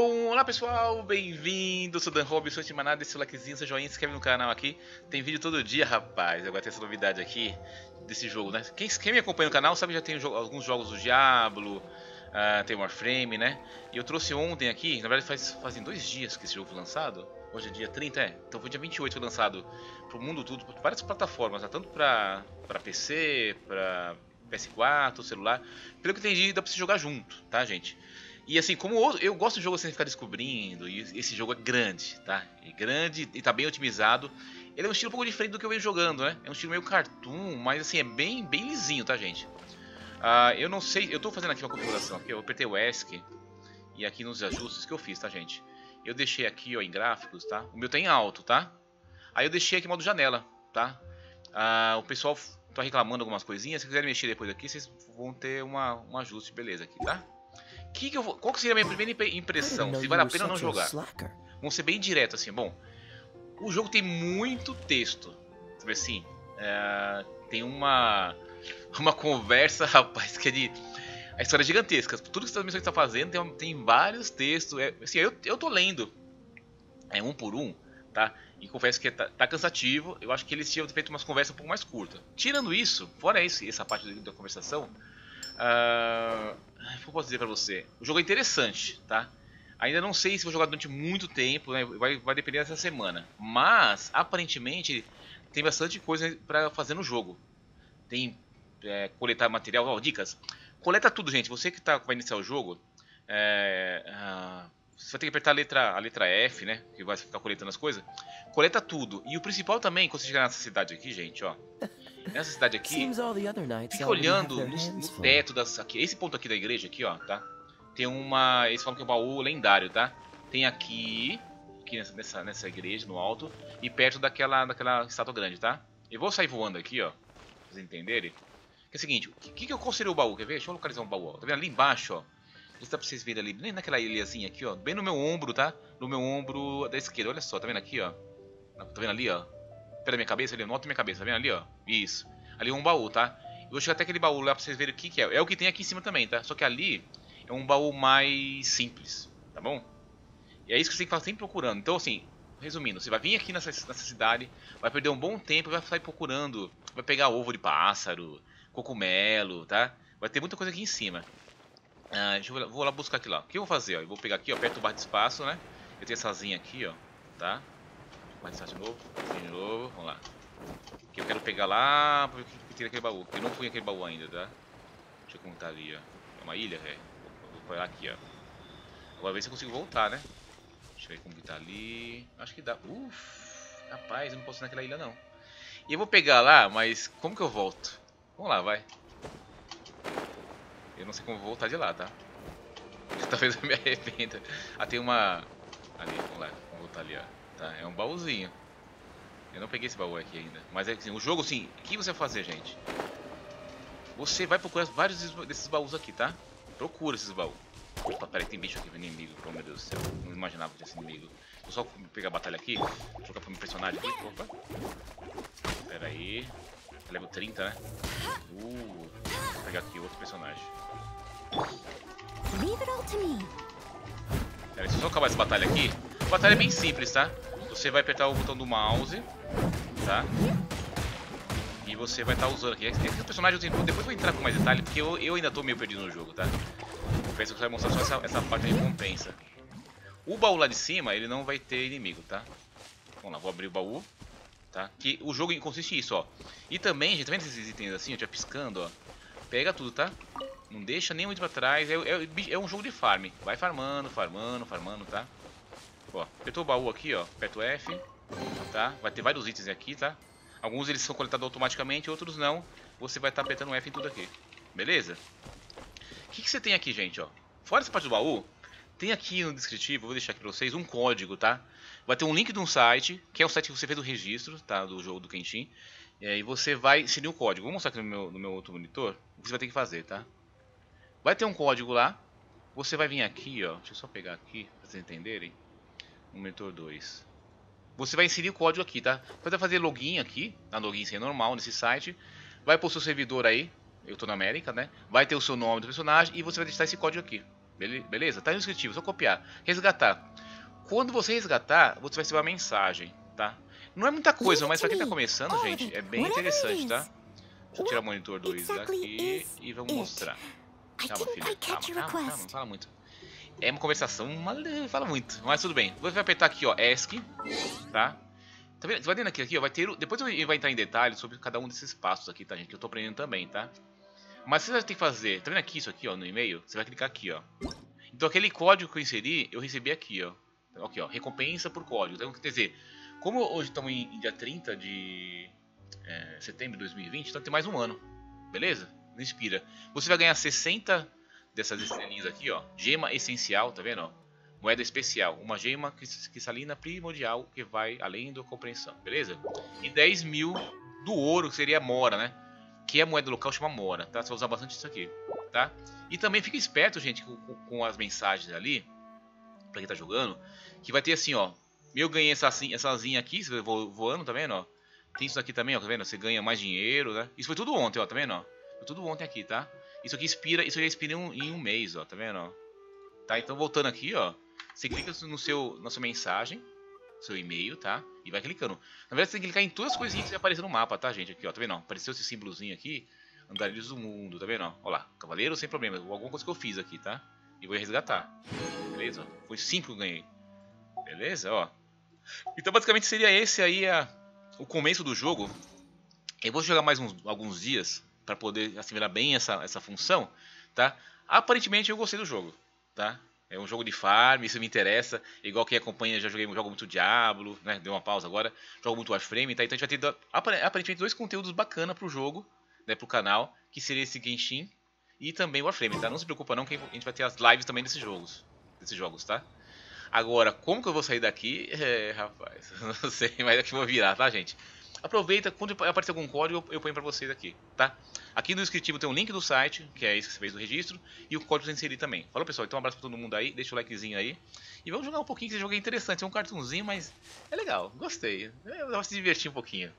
Bom, olá pessoal, bem-vindo, sou Dan Robson, sou de Maná, desse likezinho, seu joinha, se inscreve no canal aqui. Tem vídeo todo dia, rapaz. Agora tem essa novidade aqui desse jogo, né? Quem me acompanha no canal sabe que já tem alguns jogos do Diablo, tem Warframe, né? E eu trouxe ontem aqui, na verdade fazem 2 dias que esse jogo foi lançado. Hoje é dia 30, é? Então foi dia 28 que foi lançado pro mundo tudo, para várias plataformas, né? Tanto pra PC, pra PS4, celular. Pelo que eu entendi, dá pra se jogar junto, tá, gente? E assim, como eu gosto de jogo sem ficar descobrindo, e esse jogo é grande, tá? É grande e tá bem otimizado. Ele é um estilo um pouco diferente do que eu venho jogando, né? É um estilo meio cartoon, mas assim, é bem lisinho, tá, gente? Eu não sei, eu tô fazendo aqui uma configuração, aqui, eu apertei o ESC, e aqui nos ajustes que eu fiz, tá, gente? Eu deixei aqui, ó, em gráficos, tá? O meu tá em alto, tá? Aí eu deixei aqui modo janela, tá? O pessoal tá reclamando algumas coisinhas, se quiserem mexer depois aqui, vocês vão ter um ajuste, beleza, aqui, tá? Qual que seria a minha primeira impressão? Se vale a pena ou não jogar? Vamos ser bem direto assim. Bom, o jogo tem muito texto. Sabe assim? Tem uma conversa, rapaz, que é de... A história é gigantesca. Tudo que essa missão está fazendo tem vários textos. Assim, eu tô lendo. É um por um, tá? E confesso que tá cansativo. Eu acho que eles tinham feito umas conversas um pouco mais curtas. Tirando isso, fora essa parte da conversação... o que eu posso dizer pra você? O jogo é interessante, tá? Ainda não sei se vou jogar durante muito tempo, né? Vai depender dessa semana. Mas, aparentemente, tem bastante coisa pra fazer no jogo. Tem coletar material, ó, dicas. Coleta tudo, gente. Você que vai iniciar o jogo, você vai ter que apertar a letra F, né? Que vai ficar coletando as coisas. Coleta tudo. E o principal também, quando você chegar nessa cidade aqui, gente, ó. Nessa cidade aqui, fica olhando no teto das... Aqui, esse ponto aqui da igreja, aqui, ó, tá? Tem uma... Eles falam que é um baú lendário, tá? Tem aqui nessa igreja, no alto. E perto daquela estátua grande, tá? Eu vou sair voando aqui, ó. Pra vocês entenderem. Que é o seguinte, o que eu considero o baú? Quer ver? Deixa eu localizar um baú, ó. Tá vendo? Ali embaixo, ó. Isso dá pra vocês verem ali, bem naquela ilhazinha aqui, ó. Bem no meu ombro, tá? No meu ombro da esquerda, olha só. Tá vendo aqui, ó? Tá vendo ali, ó? Pera minha cabeça, ali, no alto da minha cabeça, tá vendo ali, ó? Isso. Ali é um baú, tá? Eu vou chegar até aquele baú lá pra vocês verem o que é. É o que tem aqui em cima também, tá? Só que ali é um baú mais simples, tá bom? E é isso que você tem que estar sempre procurando. Então, assim, resumindo, você vai vir aqui nessa cidade, vai perder um bom tempo, vai sair procurando, vai pegar ovo de pássaro, cogumelo, tá? Vai ter muita coisa aqui em cima. Vou lá buscar aqui lá. O que eu vou fazer, ó? Eu vou pegar aqui, ó, aperto o barra de espaço, né? Eu tenho essa asinha aqui, ó, tá? De novo, vamos lá. Que eu quero pegar lá, porque eu tirei aquele baú. Eu não fui naquele baú ainda, tá? Deixa eu contar ali, ó. É uma ilha, velho. Vou parar aqui, ó. Agora ver se eu consigo voltar, né? Deixa eu ver como que tá ali. Acho que dá. Uff, rapaz, eu não posso ir naquela ilha, não. E eu vou pegar lá, mas como que eu volto? Vamos lá, vai. Eu não sei como vou voltar de lá, tá? Talvez eu me arrependa. Ah, tem uma... Ali, vamos lá. Vamos voltar ali, ó. Tá, é um baúzinho. Eu não peguei esse baú aqui ainda. Mas é assim, o jogo assim, o que você vai fazer, gente? Você vai procurar vários desses baús aqui, tá? Procura esses baús. Opa, peraí, tem bicho aqui, inimigo, pelo meu Deus do céu. Não imaginava que tinha esse inimigo. Vou só pegar a batalha aqui, jogar pro meu personagem aqui, opa. Peraí. Eu levo 30, né? Vou pegar aqui outro personagem. Peraí, deixa eu só acabar essa batalha aqui. A batalha é bem simples, tá? Você vai apertar o botão do mouse, tá? E você vai estar usando aqui. Esse personagem eu depois vou entrar com mais detalhe, porque eu ainda tô meio perdido no jogo, tá? Confesso que você vai mostrar só essa parte de recompensa. O baú lá de cima, ele não vai ter inimigo, tá? Vamos lá, vou abrir o baú, tá? Que o jogo consiste nisso, ó. E também, gente, tá vendo esses itens assim, ó, já piscando, ó? Pega tudo, tá? Não deixa nem muito pra trás. É um jogo de farm. Vai farmando, tá? Ó, apertou o baú aqui, ó, aperta o F, tá? Vai ter vários itens aqui, tá? Alguns eles são coletados automaticamente, outros não. Você vai estar apertando o F em tudo aqui, beleza? O que você tem aqui, gente, ó? Fora essa parte do baú, tem aqui no descritivo, vou deixar aqui pra vocês, um código, tá? Vai ter um link de um site, que é o site que você fez o registro, tá? Do jogo do Genshin. E você vai inserir o código. Vou mostrar aqui no meu outro monitor o que você vai ter que fazer, tá? Vai ter um código lá. Você vai vir aqui, ó. Deixa eu só pegar aqui, pra vocês entenderem. No monitor 2. Você vai inserir o código aqui, tá? Você vai fazer login aqui, na login sem normal nesse site. Vai pro seu servidor aí, eu tô na América, né? Vai ter o seu nome do personagem e você vai digitar esse código aqui. Beleza? Tá no descritivo, só copiar. Resgatar. Quando você resgatar, você vai receber uma mensagem, tá? Não é muita coisa, mas pra quem tá começando, gente, é bem interessante, tá? Deixa eu tirar o monitor 2 daqui e vamos mostrar. Calma, filha. Calma, não fala muito. É uma conversação, fala muito, mas tudo bem. Você vai apertar aqui, ó, ESC, tá? Tá vendo? Você vai dentro aqui, ó, vai ter... Depois ele vai entrar em detalhes sobre cada um desses passos aqui, tá, gente? Que eu tô aprendendo também, tá? Mas você vai ter que fazer... Tá vendo aqui, isso aqui, ó, no e-mail? Você vai clicar aqui, ó. Então aquele código que eu inseri, eu recebi aqui, ó. Aqui, ó, recompensa por código. Então, quer dizer, como hoje estamos em dia 30 de setembro de 2020, então tem mais um ano, beleza? Não inspira. Você vai ganhar 60 dessas estrelinhas aqui, ó. Gema essencial, tá vendo? Ó? Moeda especial, uma gema cristalina primordial que vai além da compreensão, beleza? E 10 mil do ouro, que seria mora, né? Que é a moeda local, chama mora, tá? Você vai usar bastante isso aqui, tá? E também fica esperto, gente, com as mensagens ali, pra quem tá jogando, que vai ter assim, ó. Eu ganhei essa asinha aqui, você voando, tá vendo, ó? Tem isso aqui também, ó, tá vendo? Você ganha mais dinheiro, né? Isso foi tudo ontem, ó, tá vendo, ó? Foi tudo ontem aqui, tá? Isso aqui expira, isso já expira em um mês, ó, tá vendo, ó? Tá, então voltando aqui, ó. Você clica na sua mensagem, seu e-mail, tá? E vai clicando. Na verdade, você tem que clicar em todas as coisinhas que aparecem no mapa, tá, gente? Aqui, ó, tá vendo, ó? Apareceu esse símbolozinho aqui, Andarilhos do Mundo, tá vendo, ó? Ó lá, Cavaleiro Sem Problemas, alguma coisa que eu fiz aqui, tá? E vou resgatar. Beleza? Foi 5 que eu ganhei. Beleza? Ó. Então basicamente seria esse aí o começo do jogo. Eu vou jogar mais alguns dias para poder assimilar bem essa função, tá? Aparentemente eu gostei do jogo, tá? É um jogo de farm, isso me interessa. Igual quem acompanha, já jogo muito Diablo, né? Deu uma pausa agora. Jogo muito Warframe, tá? Então a gente vai ter aparentemente 2 conteúdos bacana pro jogo, né? Pro canal, que seria esse Genshin e também o Warframe, tá? Não se preocupa não, que a gente vai ter as lives também desses jogos, tá? Agora, como que eu vou sair daqui? Rapaz, não sei, mas aqui eu vou virar, tá, gente? Aproveita, quando aparecer algum código, eu ponho pra vocês aqui, tá? Aqui no descritivo tem um link do site, que é isso que você fez no registro, e o código você inserir também. Falou, pessoal? Então um abraço pra todo mundo aí, deixa o likezinho aí. E vamos jogar um pouquinho, que esse jogo é interessante, é um cartunzinho, mas é legal, gostei. Vai se divertir um pouquinho.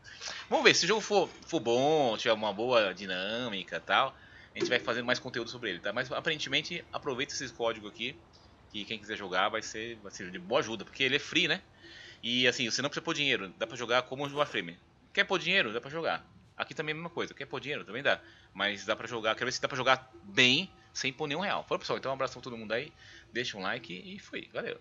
Vamos ver, se o jogo for bom, tiver uma boa dinâmica e tal, a gente vai fazendo mais conteúdo sobre ele, tá? Mas aparentemente, aproveita esse código aqui, que quem quiser jogar vai ser de boa ajuda, porque ele é free, né? E assim, você não precisa pôr dinheiro, dá pra jogar como o Warframe. Quer pôr dinheiro? Dá pra jogar. Aqui também é a mesma coisa, quer pôr dinheiro? Também dá. Mas dá pra jogar, quero ver se dá pra jogar bem, sem pôr nenhum real. Falou, pessoal, então um abraço pra todo mundo aí, deixa um like e fui, valeu.